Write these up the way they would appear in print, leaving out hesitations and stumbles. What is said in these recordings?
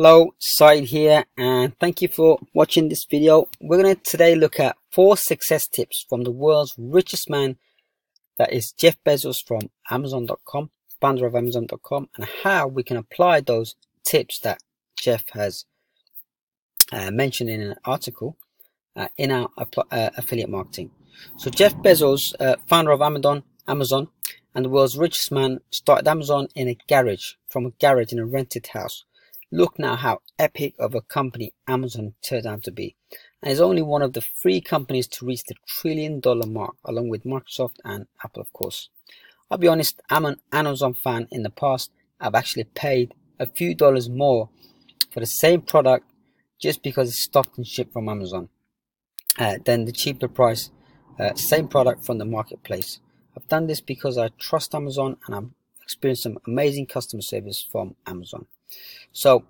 Hello, Syed here, and thank you for watching this video. We're going to today look at 4 success tips from the world's richest man, that is Jeff Bezos from Amazon.com, founder of Amazon.com, and how we can apply those tips that Jeff has mentioned in an article in our affiliate marketing. So Jeff Bezos, founder of Amazon, and the world's richest man, started Amazon in a garage, from a garage in a rented house. Look now how epic of a company Amazon turned out to be, and is only one of the 3 companies to reach the trillion-dollar mark, along with Microsoft and Apple, of course. I'll be honest, I'm an Amazon fan. In the past, I've actually paid a few dollars more for the same product just because it's stocked and shipped from Amazon than the cheaper price, same product from the marketplace. I've done this because I trust Amazon, and I've experienced some amazing customer service from Amazon. So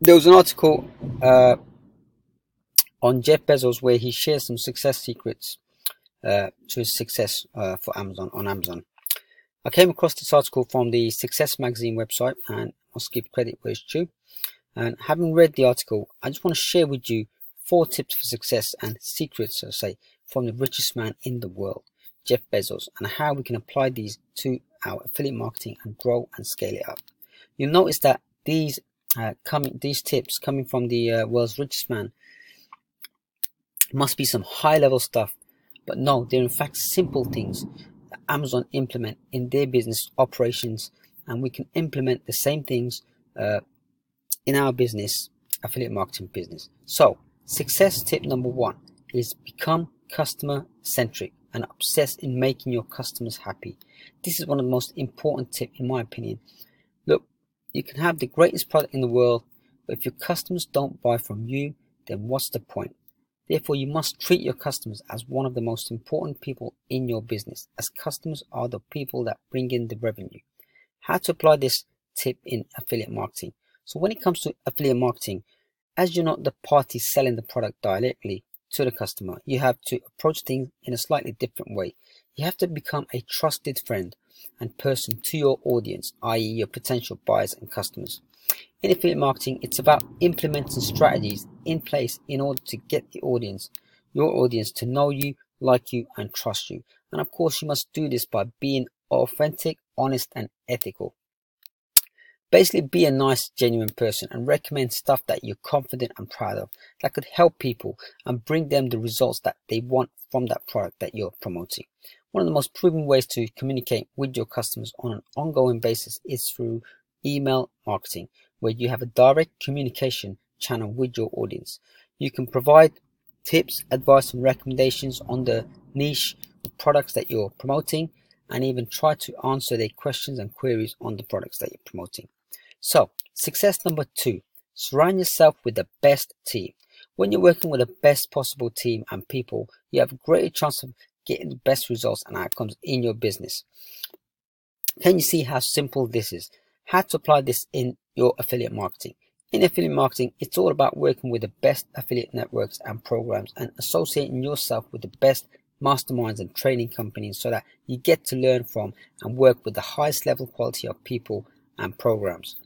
there was an article on Jeff Bezos where he shares some success secrets to his success for Amazon on Amazon. I came across this article from the Success Magazine website, and must give credit where it's due. And having read the article, I just want to share with you 4 tips for success and secrets, so to say, from the richest man in the world, Jeff Bezos, and how we can apply these to our affiliate marketing and grow and scale it up. You'll notice that these tips coming from the world's richest man must be some high-level stuff, but no, they're in fact simple things that Amazon implement in their business operations, and we can implement the same things in our business, affiliate marketing business. So, success tip number 1 is become customer-centric and obsessed in making your customers happy. This is one of the most important tips, in my opinion. Look, you can have the greatest product in the world, but if your customers don't buy from you, then what's the point? Therefore, you must treat your customers as one of the most important people in your business, as customers are the people that bring in the revenue. How to apply this tip in affiliate marketing? So when it comes to affiliate marketing, as you're not the party selling the product directly to the customer, you have to approach things in a slightly different way. You have to become a trusted friend and person to your audience, i.e. your potential buyers and customers. In affiliate marketing, it's about implementing strategies in place in order to get the audience, your audience, to know you, like you, and trust you. And of course, you must do this by being authentic, honest, and ethical. Basically, be a nice, genuine person and recommend stuff that you're confident and proud of, that could help people and bring them the results that they want from that product that you're promoting. One of the most proven ways to communicate with your customers on an ongoing basis is through email marketing, where you have a direct communication channel with your audience. You can provide tips, advice, and recommendations on the niche products that you're promoting, and even try to answer their questions and queries on the products that you're promoting. So, success number 2, surround yourself with the best team. When you're working with the best possible team and people, you have a greater chance of getting the best results and outcomes in your business. Can you see how simple this is? How to apply this in your affiliate marketing? In affiliate marketing, it's all about working with the best affiliate networks and programs, and associating yourself with the best masterminds and training companies, so that you get to learn from and work with the highest level quality of people and programs.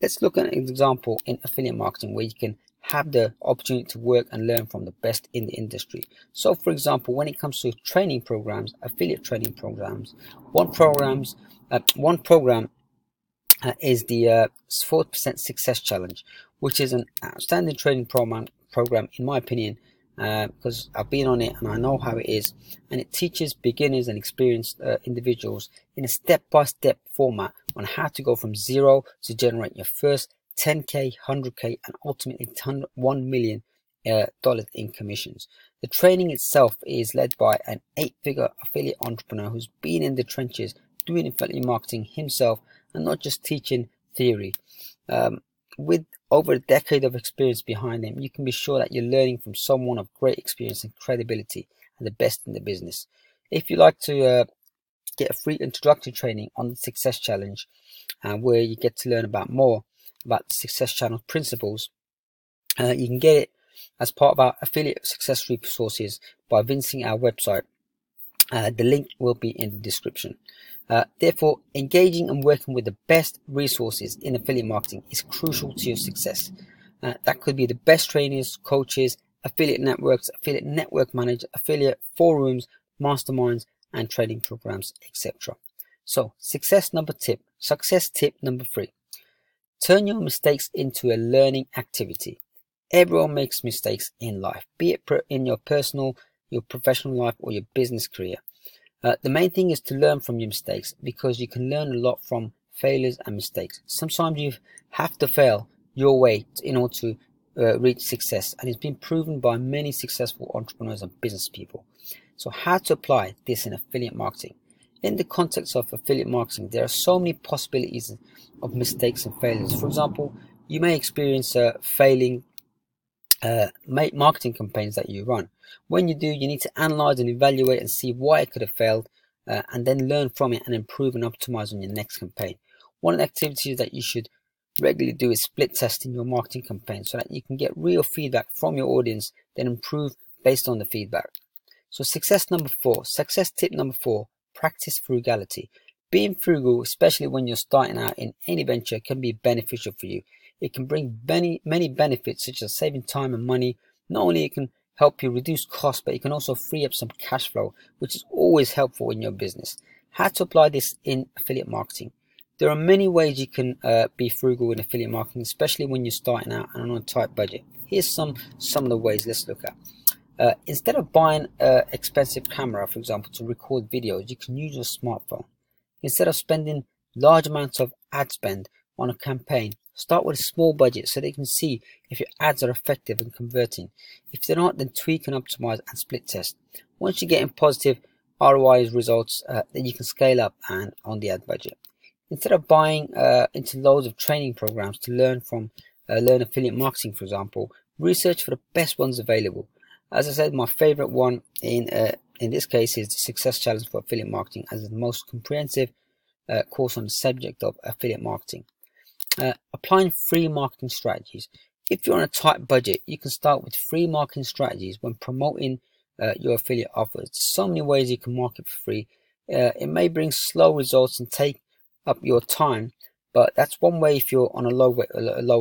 Let's look at an example in affiliate marketing where you can have the opportunity to work and learn from the best in the industry. So for example, when it comes to training programs, affiliate training programs, one program is the 4% Success Challenge, which is an outstanding training program in my opinion, because I've been on it and I know how it is, and it teaches beginners and experienced individuals in a step-by-step format on how to go from zero to generate your first 10K, 100K, and ultimately $1 million in commissions. The training itself is led by an 8-figure affiliate entrepreneur who's been in the trenches doing affiliate marketing himself, and not just teaching theory. With over a decade of experience behind him, you can be sure that you're learning from someone of great experience and credibility and the best in the business. If you'd like to get a free introductory training on the Success Challenge, where you get to learn about more about the Success Channel principles, you can get it as part of our affiliate success resources by visiting our website. The link will be in the description. Therefore, engaging and working with the best resources in affiliate marketing is crucial to your success. That could be the best trainers, coaches, affiliate networks, affiliate network managers, affiliate forums, masterminds, and training programs, etc. So, success tip number 3. Turn your mistakes into a learning activity. Everyone makes mistakes in life, be it in your personal, your professional life, or your business career. The main thing is to learn from your mistakes, because you can learn a lot from failures and mistakes. Sometimes you have to fail your way in order to reach success, and it's been proven by many successful entrepreneurs and business people. So how to apply this in affiliate marketing? In the context of affiliate marketing, there are so many possibilities of mistakes and failures. For example, you may experience failing marketing campaigns that you run. When you do, you need to analyze and evaluate and see why it could have failed, and then learn from it and improve and optimize on your next campaign. One of the activities that you should regularly do is split testing your marketing campaign so that you can get real feedback from your audience, then improve based on the feedback. So success tip number 4, practice frugality. Being frugal, especially when you're starting out in any venture, can be beneficial for you. It can bring many benefits, such as saving time and money. Not only it can help you reduce costs, but it can also free up some cash flow, which is always helpful in your business. How to apply this in affiliate marketing? There are many ways you can be frugal in affiliate marketing, especially when you're starting out and on a tight budget. Here's some of the ways. Let's look at. Instead of buying an expensive camera, for example, to record videos, you can use your smartphone. Instead of spending large amounts of ad spend on a campaign, start with a small budget so they can see if your ads are effective and converting. If they're not, then tweak and optimize and split test. Once you're getting positive ROI results, then you can scale up and on the ad budget. Instead of buying into loads of training programs to learn affiliate marketing, for example, research for the best ones available. As I said, my favorite one in this case is the Success Challenge for Affiliate Marketing, as the most comprehensive course on the subject of affiliate marketing. Applying free marketing strategies. If you're on a tight budget, you can start with free marketing strategies when promoting your affiliate offers. There's so many ways you can market for free. It may bring slow results and take up your time, but that's one way if you're on a low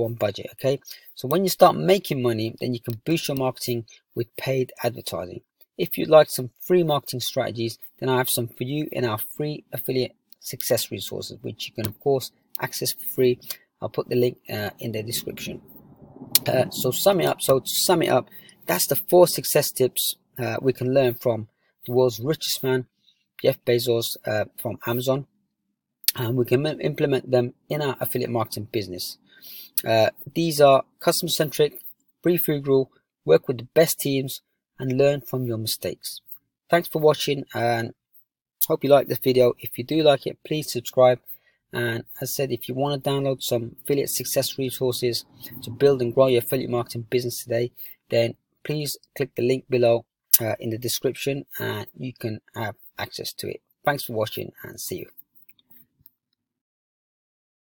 on budget. Okay, so when you start making money, then you can boost your marketing with paid advertising. If you'd like some free marketing strategies, then I have some for you in our free affiliate success resources, which you can of course access for free. I'll put the link in the description. So to sum it up, that's the 4 success tips we can learn from the world's richest man, Jeff Bezos, from Amazon. And we can implement them in our affiliate marketing business. These are customer-centric, be frugal, work with the best teams, and learn from your mistakes. Thanks for watching, and hope you like this video. If you do like it, please subscribe. And as I said, if you want to download some affiliate success resources to build and grow your affiliate marketing business today, then please click the link below in the description, and you can have access to it. Thanks for watching, and see you.